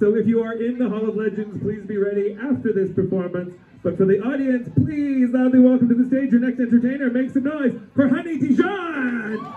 So if you are in the Hall of Legends, please be ready after this performance. But for the audience, please loudly welcome to the stage your next entertainer. Make some noise for Honey Dijon!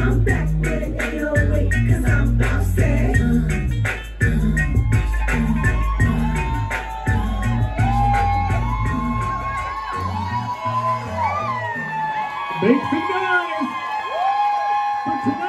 I'm back with it. Big Fingers for tonight.